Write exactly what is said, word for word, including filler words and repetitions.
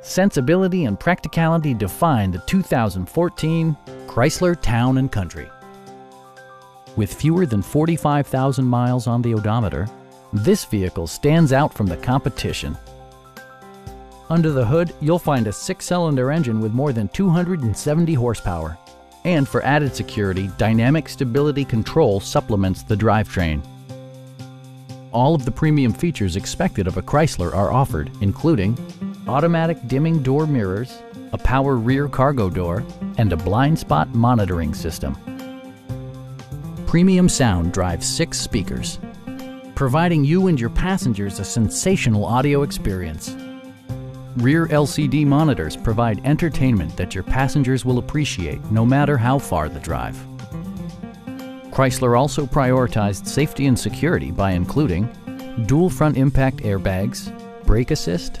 Sensibility and practicality define the two thousand fourteen Chrysler Town and Country. With fewer than forty-five thousand miles on the odometer, this vehicle stands out from the competition. Under the hood, you'll find a six-cylinder engine with more than two hundred seventy horsepower. And for added security, dynamic stability control supplements the drivetrain. All of the premium features expected of a Chrysler are offered, including automatic dimming door mirrors, a power rear cargo door, and a blind spot monitoring system. Premium sound drives six speakers, providing you and your passengers a sensational audio experience. Rear L C D monitors provide entertainment that your passengers will appreciate no matter how far the drive. Chrysler also prioritized safety and security by including dual front impact airbags, brake assist,